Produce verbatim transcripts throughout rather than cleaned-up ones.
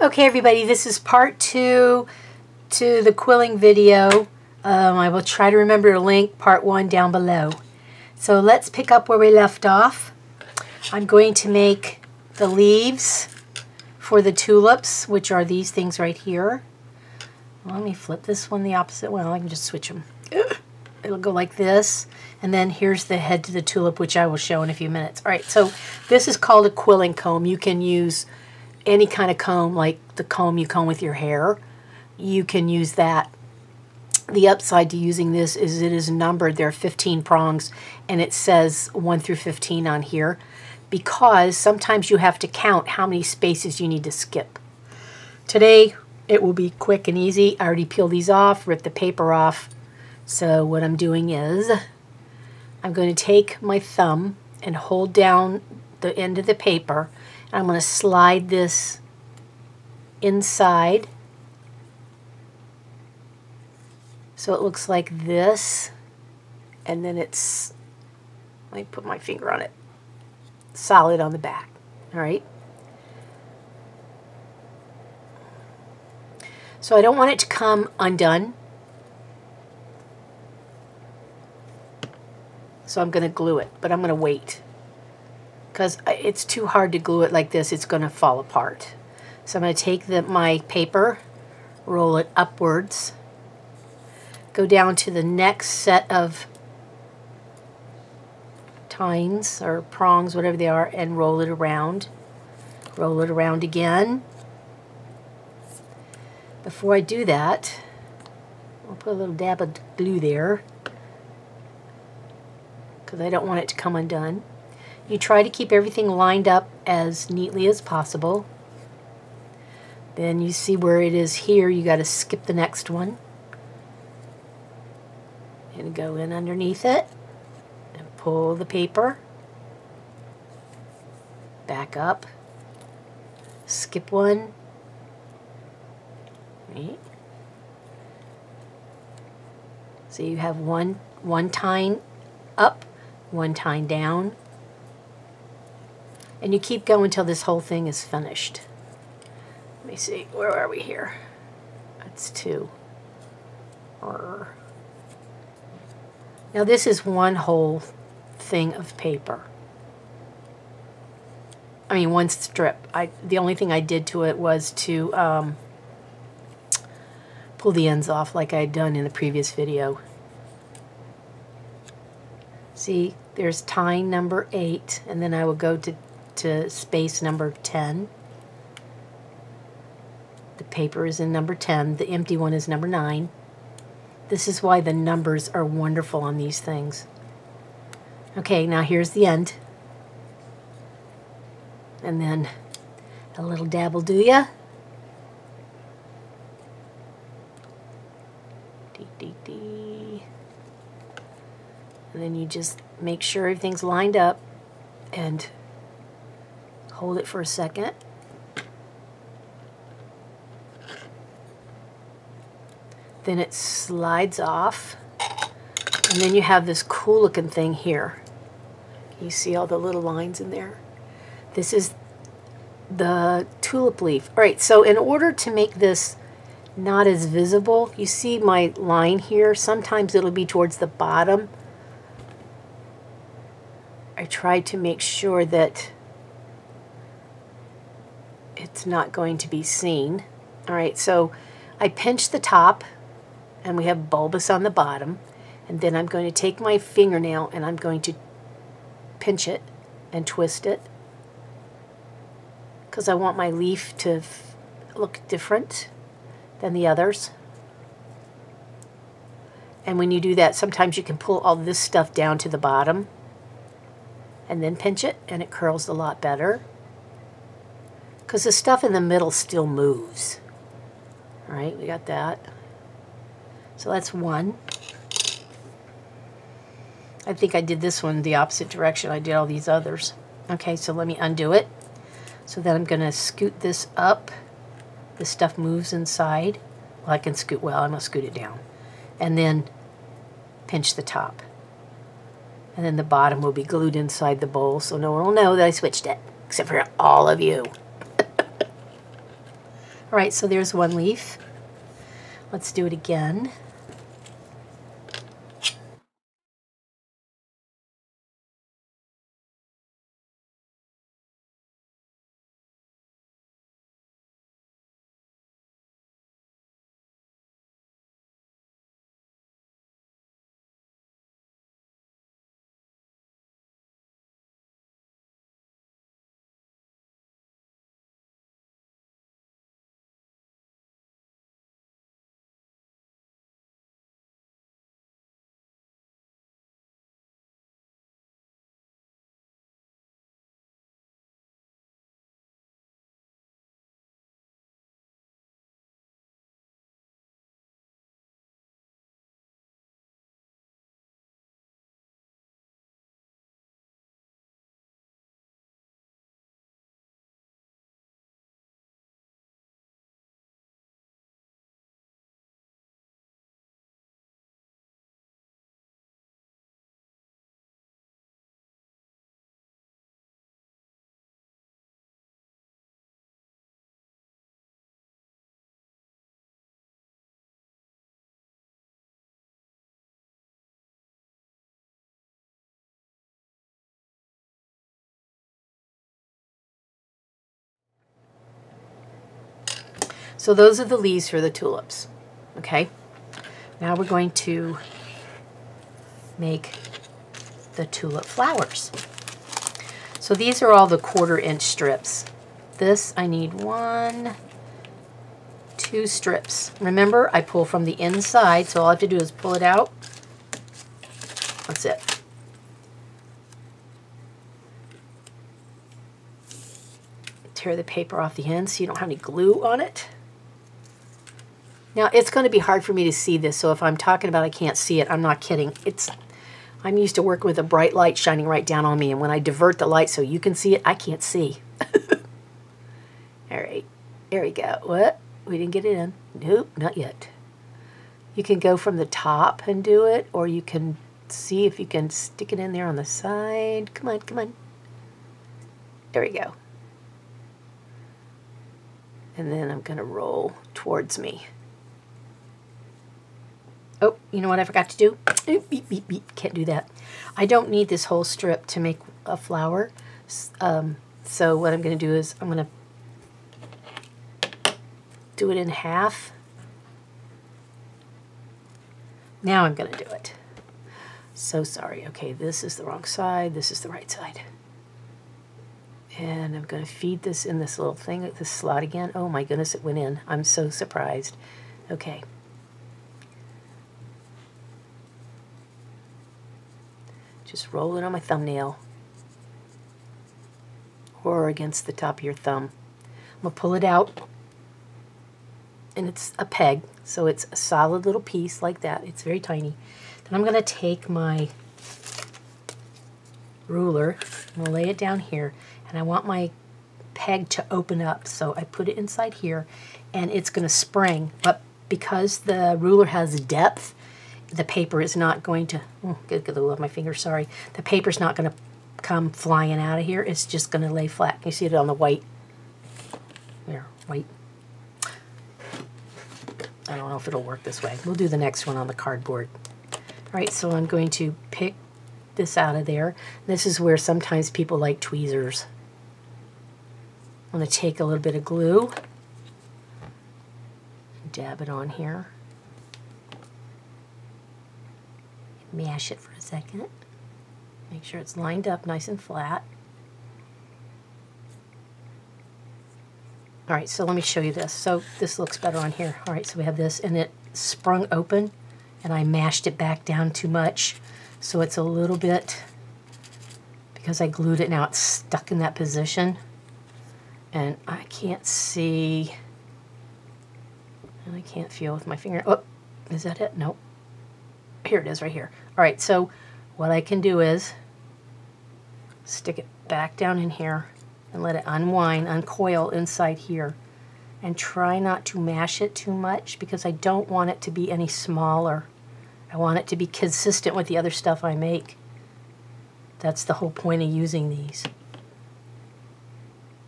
Okay everybody, this is part two to the quilling video. Um, I will try to remember to link part one down below. So let's pick up where we left off. I'm going to make the leaves for the tulips, which are these things right here. Well, let me flip this one the opposite. Well, I can just switch them. It'll go like this, and then here's the head to the tulip, which I will show in a few minutes. Alright, so this is called a quilling comb. You can use any kind of comb, like the comb you comb with your hair, you can use that. The upside to using this is it is numbered. There are fifteen prongs, and it says one through fifteen on here, because sometimes you have to count how many spaces you need to skip. Today, it will be quick and easy. I already peeled these off, ripped the paper off. So what I'm doing is I'm going to take my thumb and hold down the end of the paper. I'm going to slide this inside so it looks like this, and then it's, let me put my finger on it, solid on the back. All right. So I don't want it to come undone. So I'm going to glue it, but I'm going to wait, because it's too hard to glue it like this. It's going to fall apart. So I'm going to take the, my paper, roll it upwards, go down to the next set of tines or prongs, whatever they are, and roll it around. Roll it around again. Before I do that, I'll put a little dab of glue there, because I don't want it to come undone. You try to keep everything lined up as neatly as possible. Then you see where it is here, you got to skip the next one. And go in underneath it and pull the paper back up. Skip one. Right. So you have one one tine up, one tine down. And you keep going until this whole thing is finished. Let me see, where are we here? That's two. Or now this is one whole thing of paper. I mean, one strip. I the only thing I did to it was to um, pull the ends off, like I had done in the previous video. See, there's tine number eight, and then I will go to to space number ten. The paper is in number ten. The empty one is number nine. This is why the numbers are wonderful on these things. Okay, now here's the end. And then a little dabble, do ya? Dee, dee, dee. And then you just make sure everything's lined up and hold it for a second. Then it slides off, and then you have this cool looking thing here. You see all the little lines in there? This is the tulip leaf. All right, so in order to make this not as visible, you see my line here? Sometimes it'll be towards the bottom. I try to make sure that it's not going to be seen. All right, so I pinch the top, and we have bulbous on the bottom, and then I'm going to take my fingernail and I'm going to pinch it and twist it, because I want my leaf to f look different than the others. And when you do that, sometimes you can pull all this stuff down to the bottom and then pinch it, and it curls a lot better, because the stuff in the middle still moves. All right, we got that. So that's one. I think I did this one the opposite direction. I did all these others. Okay, so let me undo it. So then I'm going to scoot this up. This stuff moves inside. Well, I can scoot, well, I'm going to scoot it down. And then pinch the top. And then the bottom will be glued inside the bowl, so no one will know that I switched it, except for all of you. All right, so there's one leaf. Let's do it again. So those are the leaves for the tulips, okay? Now we're going to make the tulip flowers. So these are all the quarter inch strips. This, I need one, two strips. Remember, I pull from the inside, so all I have to do is pull it out. That's it. Tear the paper off the end so you don't have any glue on it. Now it's going to be hard for me to see this, so if I'm talking about I can't see it, I'm not kidding. It's I'm used to working with a bright light shining right down on me, and when I divert the light so you can see it, I can't see. All right, there we go. What? We didn't get it in. Nope, not yet. You can go from the top and do it, or you can see if you can stick it in there on the side. Come on, come on. There we go. And then I'm going to roll towards me. Oh, you know what I forgot to do? Beep, beep, beep, beep. Can't do that. I don't need this whole strip to make a flower. Um, so what I'm going to do is I'm going to do it in half. Now I'm going to do it. So sorry. Okay, this is the wrong side. This is the right side. And I'm going to feed this in this little thing, this slot again. Oh my goodness, it went in. I'm so surprised. Okay. Just roll it on my thumbnail. Or against the top of your thumb. I'm going to pull it out. And it's a peg, so it's a solid little piece like that. It's very tiny. Then I'm going to take my ruler. I'm going to lay it down here. And I want my peg to open up, so I put it inside here, and it's going to spring. But because the ruler has depth, the paper is not going to, oh, good, good, love my finger, sorry. The paper's not going to come flying out of here. It's just going to lay flat. You see it on the white. There, white. I don't know if it'll work this way. We'll do the next one on the cardboard. All right, so I'm going to pick this out of there. This is where sometimes people like tweezers. I'm going to take a little bit of glue, dab it on here, mash it for a second, make sure it's lined up nice and flat. All right, so let me show you this. So this looks better on here. All right, so we have this, and it sprung open, and I mashed it back down too much. So it's a little bit, because I glued it, now it's stuck in that position. And I can't see, and I can't feel with my finger. Oh, is that it? Nope. Here it is right here. All right, so what I can do is stick it back down in here and let it unwind, uncoil inside here. And try not to mash it too much, because I don't want it to be any smaller. I want it to be consistent with the other stuff I make. That's the whole point of using these.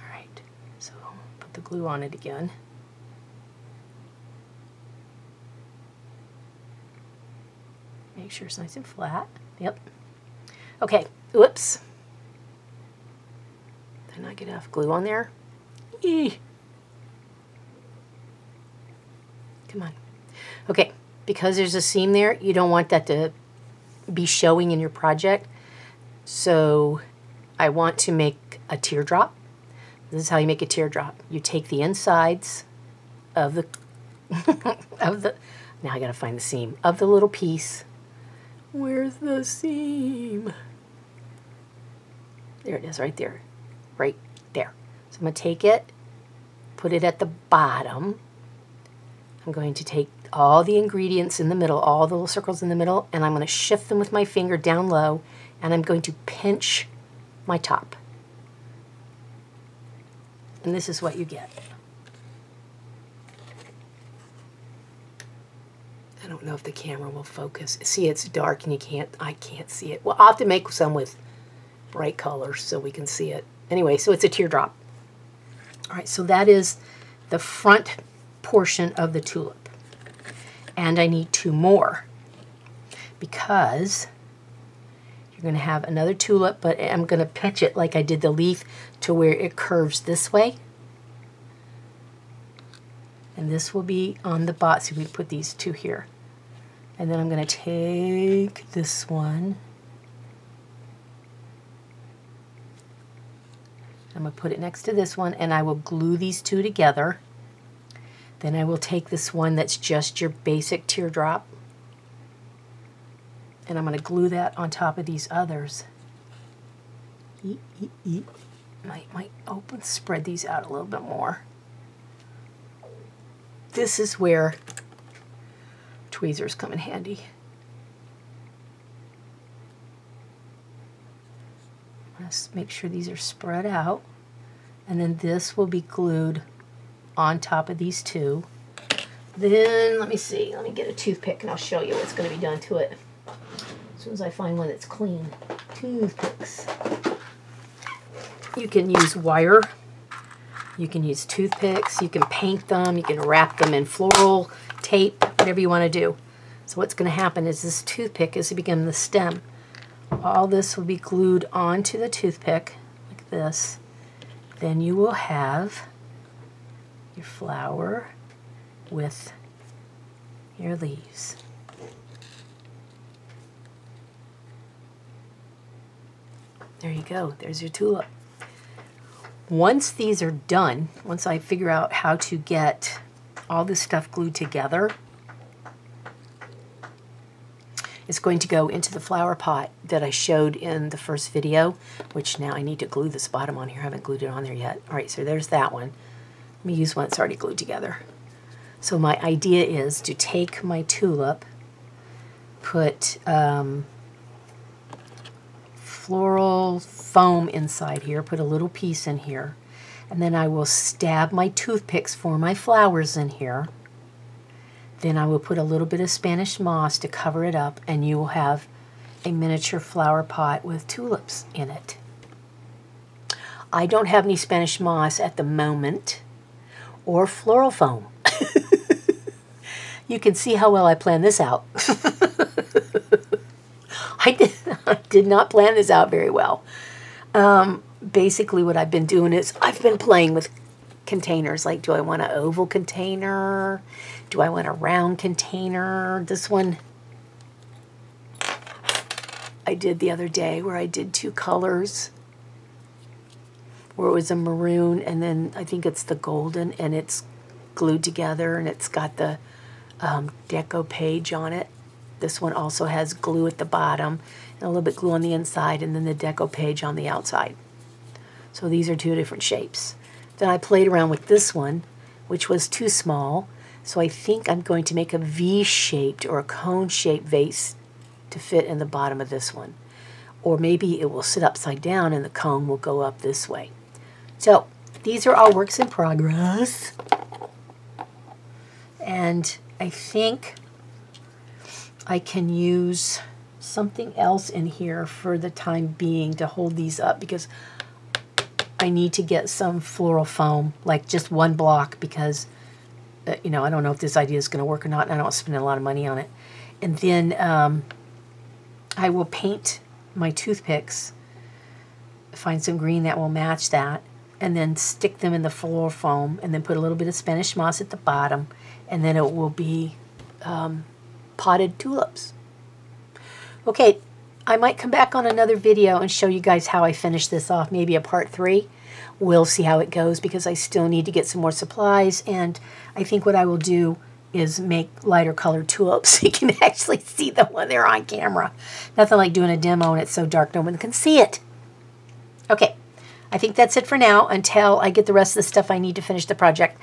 All right, so put the glue on it again. Make sure it's nice and flat. Yep. Okay. Whoops. Did I not get enough glue on there? Eee. Come on. Okay. Because there's a seam there, you don't want that to be showing in your project. So I want to make a teardrop. This is how you make a teardrop. You take the insides of the of the now I gotta find the seam of the little piece. Where's the seam? There it is, right there. Right there. So I'm gonna take it, put it at the bottom. I'm going to take all the ingredients in the middle, all the little circles in the middle, and I'm gonna shift them with my finger down low, and I'm going to pinch my top. And this is what you get. I don't know if the camera will focus. See, it's dark and you can't, I can't see it. Well, I'll have to make some with bright colors so we can see it. Anyway, so it's a teardrop. All right, so that is the front portion of the tulip. And I need two more because you're going to have another tulip, but I'm going to pinch it like I did the leaf to where it curves this way. And this will be on the bot, so we put these two here. And then I'm going to take this one. I'm going to put it next to this one, and I will glue these two together. Then I will take this one that's just your basic teardrop, and I'm going to glue that on top of these others. Eep, eep, eep. Might, might open, spread these out a little bit more. This is where tweezers come in handy. Let's make sure these are spread out, and then this will be glued on top of these two. Then let me see, let me get a toothpick and I'll show you what's going to be done to it. As soon as I find one that's clean. Toothpicks. You can use wire, you can use toothpicks, you can paint them, you can wrap them in floral tape, whatever you want to do. So what's going to happen is this toothpick is to become the stem. All this will be glued onto the toothpick like this. Then you will have your flower with your leaves. There you go, there's your tulip. Once these are done, once I figure out how to get all this stuff glued together, it's going to go into the flower pot that I showed in the first video, which now I need to glue this bottom on here. I haven't glued it on there yet. All right, so there's that one. Let me use one that's already glued together. So my idea is to take my tulip, put um, floral foam inside here, put a little piece in here, and then I will stab my toothpicks for my flowers in here. Then I will put a little bit of Spanish moss to cover it up, and you will have a miniature flower pot with tulips in it. I don't have any Spanish moss at the moment or floral foam. You can see how well I planned this out. I did, I did not plan this out very well. Um, basically what I've been doing is I've been playing with containers. Like, do I want an oval container? Do I want a round container? This one I did the other day where I did two colors, where it was a maroon and then I think it's the golden, and it's glued together and it's got the um, deco page on it. This one also has glue at the bottom and a little bit glue on the inside, and then the deco page on the outside. So these are two different shapes. Then I played around with this one, which was too small, so I think I'm going to make a V-shaped or a cone-shaped vase to fit in the bottom of this one. Or maybe it will sit upside down and the cone will go up this way. So these are all works in progress. And I think I can use something else in here for the time being to hold these up, because I need to get some floral foam, like just one block, because uh, you know, I don't know if this idea is going to work or not, and I don't spend a lot of money on it. And then um, I will paint my toothpicks, find some green that will match that, and then stick them in the floor foam, and then put a little bit of Spanish moss at the bottom, and then it will be um, potted tulips. Okay, I might come back on another video and show you guys how I finish this off, maybe a part three. We'll see how it goes because I still need to get some more supplies, and I think what I will do is make lighter colored tulips so you can actually see them when they're on camera. Nothing like doing a demo and it's so dark no one can see it. Okay, I think that's it for now. Until I get the rest of the stuff I need to finish the project,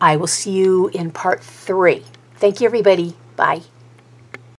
I will see you in part three. Thank you, everybody. Bye.